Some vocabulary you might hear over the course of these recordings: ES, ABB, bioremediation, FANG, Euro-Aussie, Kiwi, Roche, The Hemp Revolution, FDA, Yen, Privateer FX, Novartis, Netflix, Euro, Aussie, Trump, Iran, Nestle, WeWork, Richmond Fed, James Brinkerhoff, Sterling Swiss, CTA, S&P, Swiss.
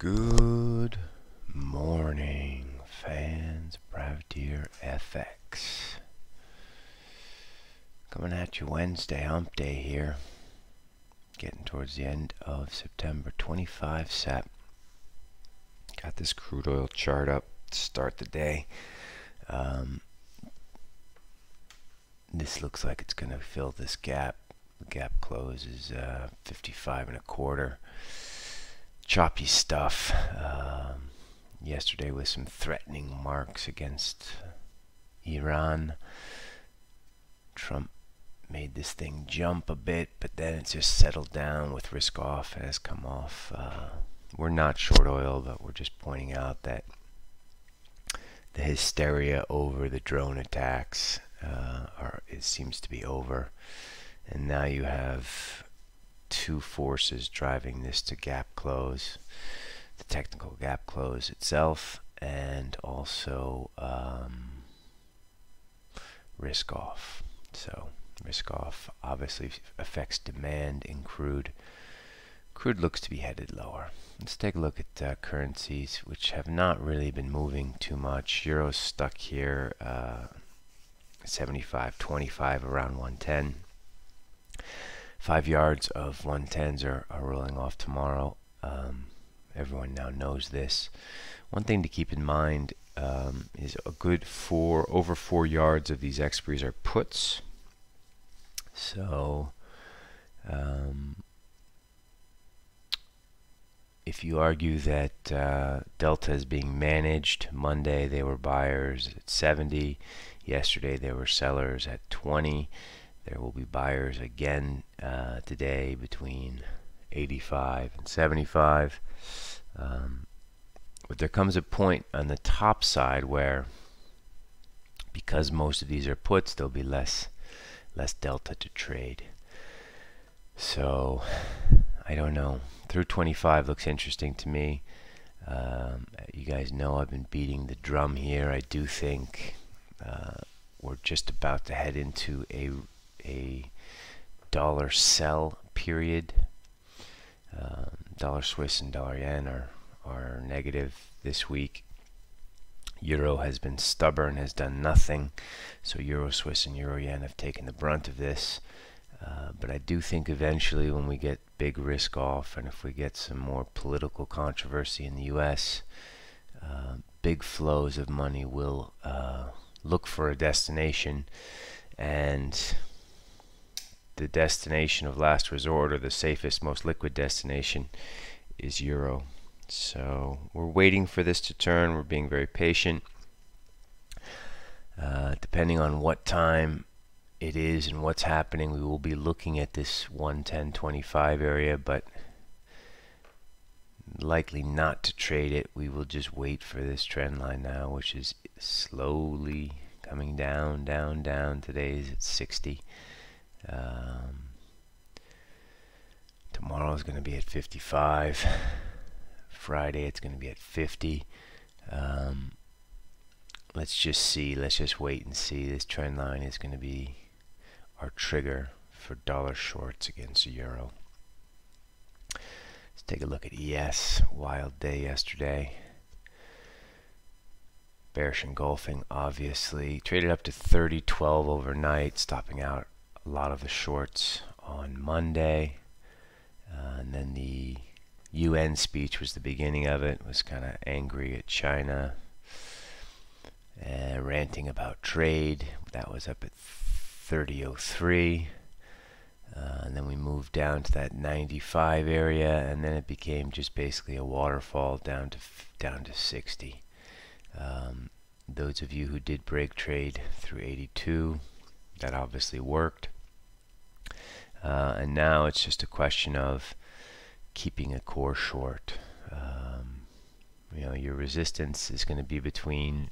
Good morning, fans. Privateer FX. Coming at you Wednesday, hump day here. Getting towards the end of September, 25 Sep. Got this crude oil chart up to start the day. This looks like it's going to fill this gap. The gap close is 55 and a quarter. Choppy stuff yesterday with some threatening marks against Iran. Trump made this thing jump a bit, but then it's just settled down with risk off, has come off. We're not short oil, but we're just pointing out that the hysteria over the drone attacks it seems to be over, and now you have two forces driving this to gap close, the technical gap close itself, and also risk off. So risk off obviously affects demand in crude. Crude looks to be headed lower. Let's take a look at currencies, which have not really been moving too much. Euro's stuck here, 75.25 around 110. 5 yards of 110s are rolling off tomorrow. Everyone now knows this. One thing to keep in mind is a good over four yards of these expiries are puts. So if you argue that Delta is being managed, Monday they were buyers at 70. Yesterday they were sellers at 20. There will be buyers again today between 85 and 75. But there comes a point on the top side where, because most of these are puts, there'll be less delta to trade. So I don't know. Through 25 looks interesting to me. You guys know I've been beating the drum here. I do think we're just about to head into a dollar sell period. Dollar Swiss and dollar yen are negative this week. Euro has been stubborn, has done nothing. So Euro Swiss and Euro yen have taken the brunt of this. But I do think eventually, when we get big risk off, and if we get some more political controversy in the US, big flows of money will look for a destination. And the destination of last resort, or the safest, most liquid destination, is Euro. So we're waiting for this to turn. We're being very patient. Depending on what time it is and what's happening, we will be looking at this 110.25 area, but likely not to trade it. We will just wait for this trend line now, which is slowly coming down, down, down. Today is at 60. Tomorrow is going to be at 55. Friday it's going to be at 50. Let's just see. Let's just wait and see. This trend line is going to be our trigger for dollar shorts against the euro. Let's take a look at ES. Wild day yesterday. Bearish engulfing, obviously. Traded up to 30.12 overnight, stopping out a lot of the shorts on Monday. And then the UN speech was the beginning of it. It was kind of angry at China, ranting about trade. That was up at 30.03. And then we moved down to that 95 area, and then it became just basically a waterfall down to 60. Those of you who did break trade through 82, that obviously worked. And now it's just a question of keeping a core short. You know, your resistance is going to be between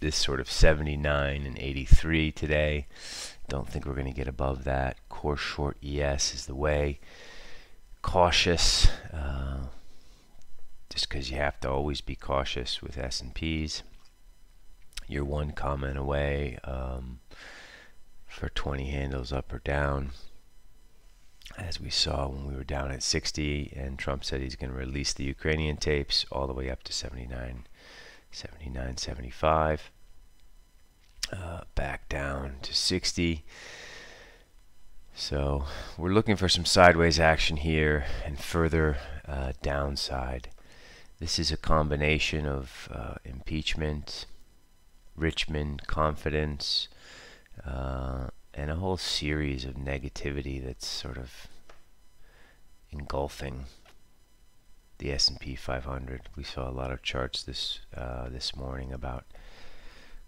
this sort of 79 and 83 today. Don't think we're going to get above that. Core short ES is the way. Cautious. Just because you have to always be cautious with S&Ps. You're one comment away for 20 handles up or down. as we saw when we were down at 60, and Trump said he's going to release the Ukrainian tapes all the way up to 79.75, back down to 60. So we're looking for some sideways action here and further downside. This is a combination of impeachment, Richmond confidence, and a whole series of negativity that's sort of engulfing the S&P 500. We saw a lot of charts this morning about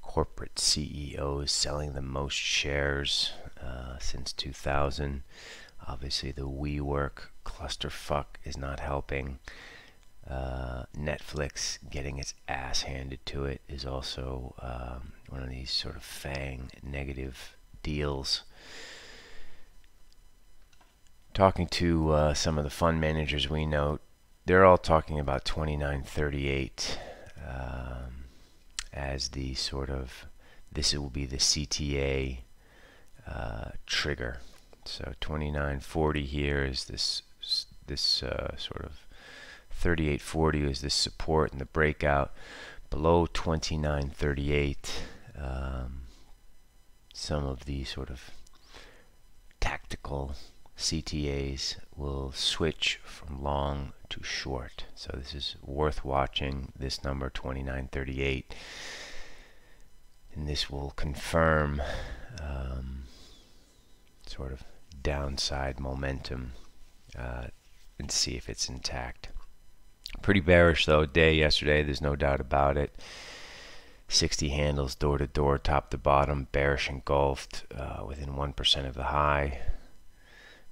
corporate CEOs selling the most shares since 2000. Obviously, the WeWork clusterfuck is not helping. Netflix getting its ass handed to it is also one of these sort of FANG negative deals. Talking to some of the fund managers we know, they're all talking about 29.38 as the sort of, this will be the CTA trigger. So 29.40 here is this sort of, 38.40 is this support and the breakout below 29.38. Some of the sort of tactical CTAs will switch from long to short. So this is worth watching, this number 29.38. And this will confirm sort of downside momentum and see if it's intact. Pretty bearish though day yesterday, there's no doubt about it. 60 handles door to door, top to bottom, bearish engulfed within 1% of the high.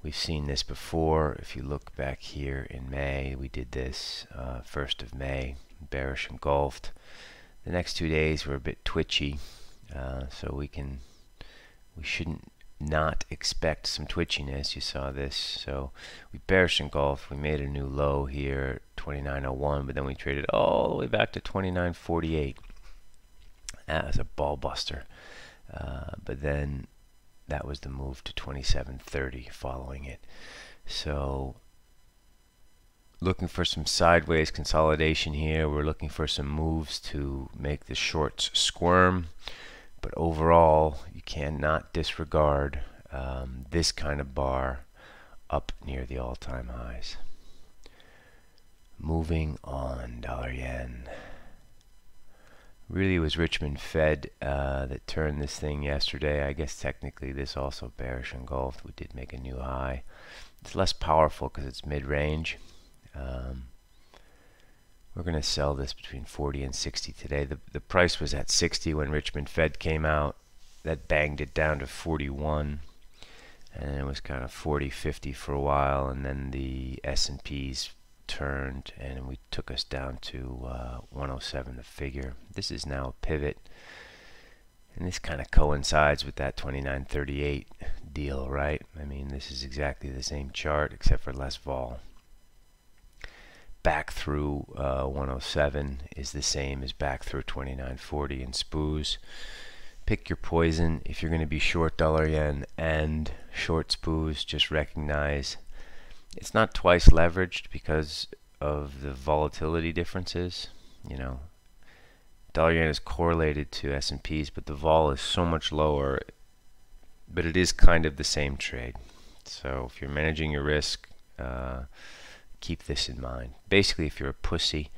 We've seen this before. If you look back here in May, we did this 1st of May, bearish engulfed. The next 2 days were a bit twitchy, so we shouldn't not expect some twitchiness. You saw this, so we bearish engulfed. We made a new low here, 29.01, but then we traded all the way back to 29.48 as a ball buster. But then that was the move to 27.30 following it. So looking for some sideways consolidation here. We're looking for some moves to make the shorts squirm. But overall, you cannot disregard this kind of bar up near the all-time highs. Moving on, dollar yen. Really was Richmond Fed that turned this thing yesterday. I guess technically this also bearish engulfed. We did make a new high. It's less powerful because it's mid-range. We're going to sell this between 40 and 60 today. The price was at 60 when Richmond Fed came out. That banged it down to 41. And it was kind of 40, 50 for a while. And then the S&Ps turned and we took us down to 107, the figure. This is now a pivot. And this kind of coincides with that 29.38 deal, right? I mean, this is exactly the same chart except for less vol. Back through 107 is the same as back through 29.40 in SPOOS. Pick your poison. If you're going to be short dollar yen and short SPOOS, just recognize it's not twice leveraged because of the volatility differences. You know, dollar yen is correlated to S&Ps, but the vol is so much lower, but it is kind of the same trade. So if you're managing your risk, keep this in mind. Basically, if you're a pussy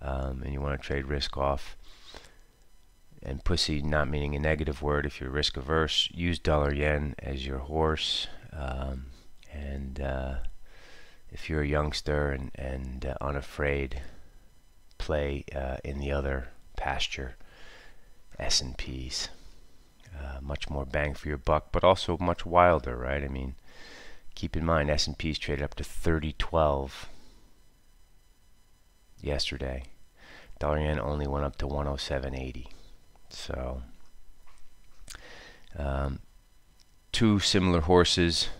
and you want to trade risk off, and pussy not meaning a negative word, if you're risk averse, use dollar yen as your horse. If you're a youngster and unafraid, play in the other pasture, S&Ps. Much more bang for your buck, but also much wilder, right? I mean, keep in mind, S&P's traded up to 30.12 yesterday. Dollar yen only went up to 107.80. So, two similar horses,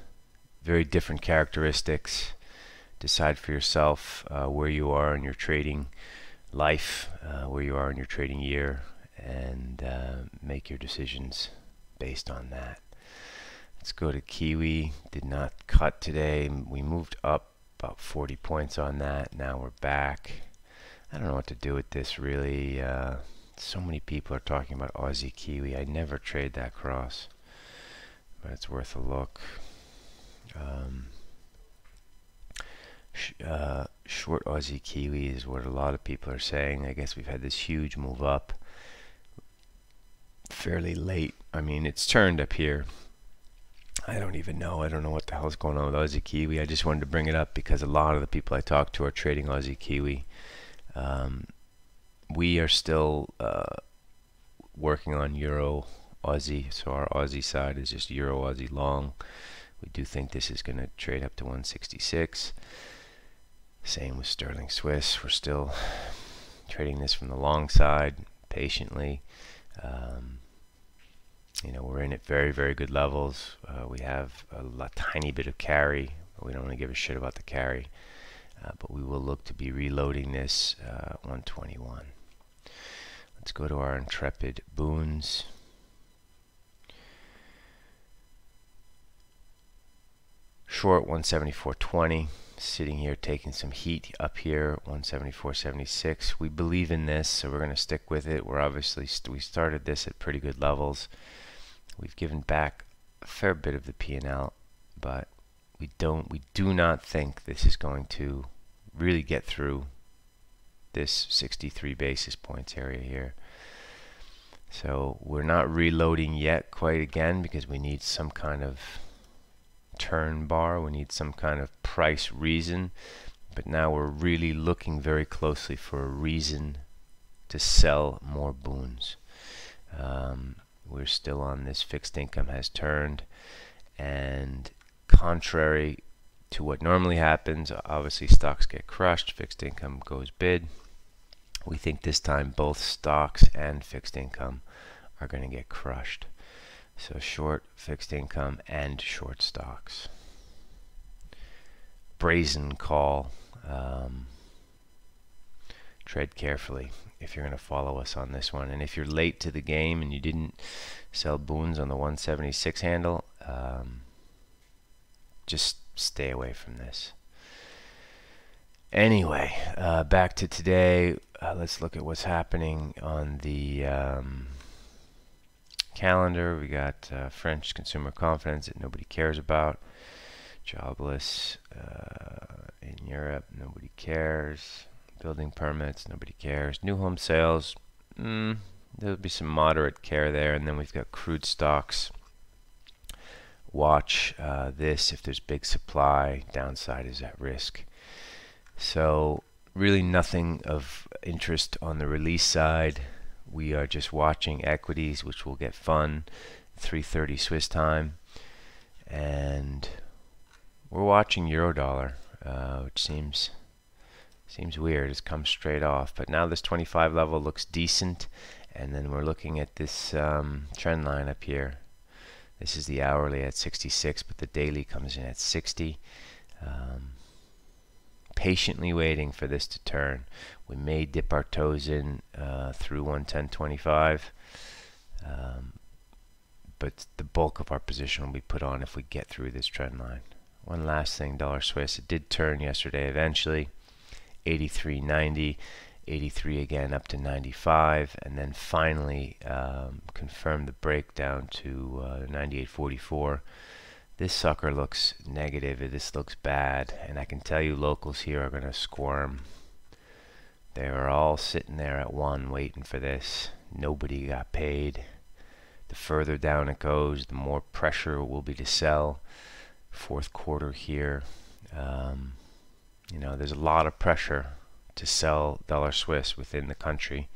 very different characteristics. Decide for yourself where you are in your trading life, where you are in your trading year, and make your decisions based on that. Let's go to Kiwi. Did not cut today. We moved up about 40 points on that. Now we're back. I don't know what to do with this really. So many people are talking about Aussie Kiwi. I never trade that cross, but it's worth a look. Short Aussie Kiwi is what a lot of people are saying. I guess we've had this huge move up fairly late. I mean, it's turned up here. I don't even know. I don't know what the hell's going on with Aussie Kiwi. I just wanted to bring it up because a lot of the people I talk to are trading Aussie Kiwi. We are still working on Euro-Aussie, so our Aussie side is just Euro-Aussie long. We do think this is going to trade up to 166. Same with Sterling Swiss. We're still trading this from the long side patiently. You know, we're in at very, very good levels. We have a tiny bit of carry. But we don't really give a shit about the carry. But we will look to be reloading this 121. Let's go to our Intrepid Boons. Short 174.20, sitting here taking some heat up here, 174.76. We believe in this, so we're going to stick with it. We're obviously we started this at pretty good levels. We've given back a fair bit of the P&L, but we do not think this is going to really get through this 63 basis points area here. So we're not reloading yet quite again because we need some kind of turn bar, we need some kind of price reason, but now we're really looking very closely for a reason to sell more boons. We're still on this fixed income has turned, and contrary to what normally happens, obviously stocks get crushed, fixed income goes bid. We think this time both stocks and fixed income are going to get crushed. So short fixed income and short stocks. Brazen call. Tread carefully if you're going to follow us on this one. And if you're late to the game and you didn't sell boons on the 176 handle, just stay away from this. Anyway, back to today. Let's look at what's happening on the calendar. We got French consumer confidence that nobody cares about, jobless in Europe, nobody cares, building permits, nobody cares, new home sales, there'll be some moderate care there, and then we've got crude stocks. Watch this. If there's big supply, downside is at risk. So really nothing of interest on the release side. We are just watching equities, which will get fun, 3:30 Swiss time, and we're watching euro dollar, which seems weird. It's come straight off, but now this 25 level looks decent, and then we're looking at this trend line up here. This is the hourly at 66, but the daily comes in at 60. Patiently waiting for this to turn. We may dip our toes in through 110.25, but the bulk of our position will be put on if we get through this trend line. One last thing, dollar Swiss. It did turn yesterday eventually, 83.90, 83 again up to 95, and then finally confirmed the breakdown to 98.44. This sucker looks negative, this looks bad, and I can tell you locals here are going to squirm. They are all sitting there at one waiting for this. Nobody got paid. The further down it goes, the more pressure will be to sell. Fourth quarter here. You know, there's a lot of pressure to sell dollar Swiss within the country.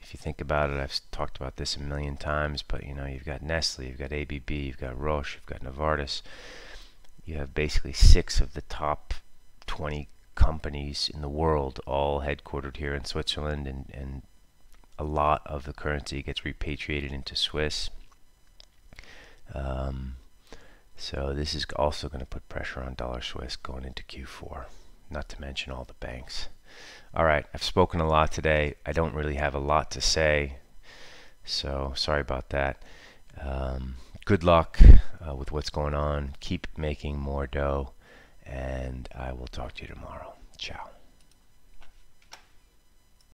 If you think about it, I've talked about this a million times, but you know, you've got Nestle, you've got ABB, you've got Roche, you've got Novartis. You have basically 6 of the top 20 companies in the world all headquartered here in Switzerland, and a lot of the currency gets repatriated into Swiss. So this is also going to put pressure on dollar Swiss going into Q4, not to mention all the banks. Alright, I've spoken a lot today. I don't really have a lot to say, so sorry about that. good luck with what's going on. Keep making more dough, and I will talk to you tomorrow. Ciao.